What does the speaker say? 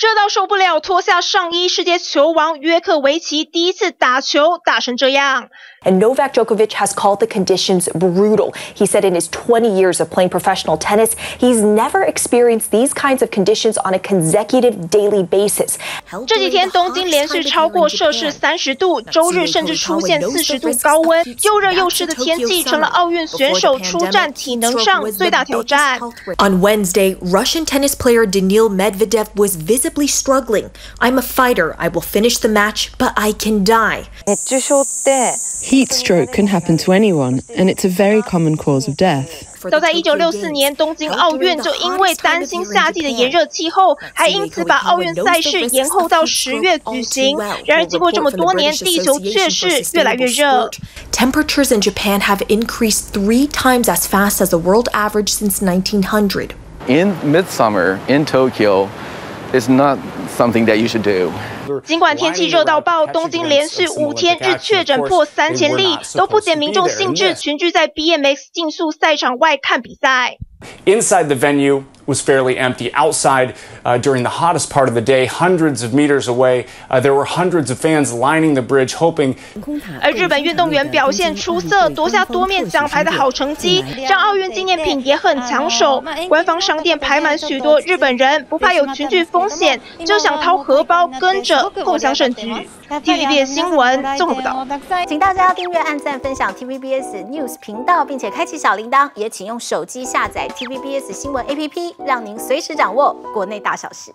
热到受不了，脱下上衣，世界球王约克维奇第一次打球打成这样。And Novak Djokovic has called the conditions brutal. He said in his 20 years of playing professional tennis, he's never experienced these kinds of conditions on a consecutive daily basis. 这几天东京连续超过摄氏30度，周日甚至出现40度高温，又热又湿的天气成了奥运选手出战体能上最大挑战。On Wednesday, Russian tennis player Daniil Medvedev was visibly struggling. I'm a fighter. I will finish the match, but I can die. Heat stroke can happen to anyone, and it's a very common cause of death. 早在1964年东京奥运就因为担心夏季的炎热气候，还因此把奥运赛事延后到10月举行。然而，经过这么多年，地球确实越来越热。Temperatures in Japan have increased 3 times as fast as the world average since 1900. In midsummer in Tokyo, it's not something that you should do. 尽管天气热到爆，东京连续5天日确诊破3000例，都不减民众兴致，群聚在 BMX 竞速赛场外看比赛。Inside the venue was fairly empty. Outside, during the hottest part of the day, hundreds of meters away, there were hundreds of fans lining the bridge, hoping. 而日本运动员表现出色，夺下多面奖牌的好成绩，让奥运纪念品也很抢手。官方商店排满许多日本人，不怕有群聚风险，就想掏荷包跟着共享盛举。TVBS 新闻综合报道，请大家订阅、按赞、分享 TVBS News 频道，并且开启小铃铛，也请用手机下载 TVBS 新闻 APP。 让您随时掌握国内大小事。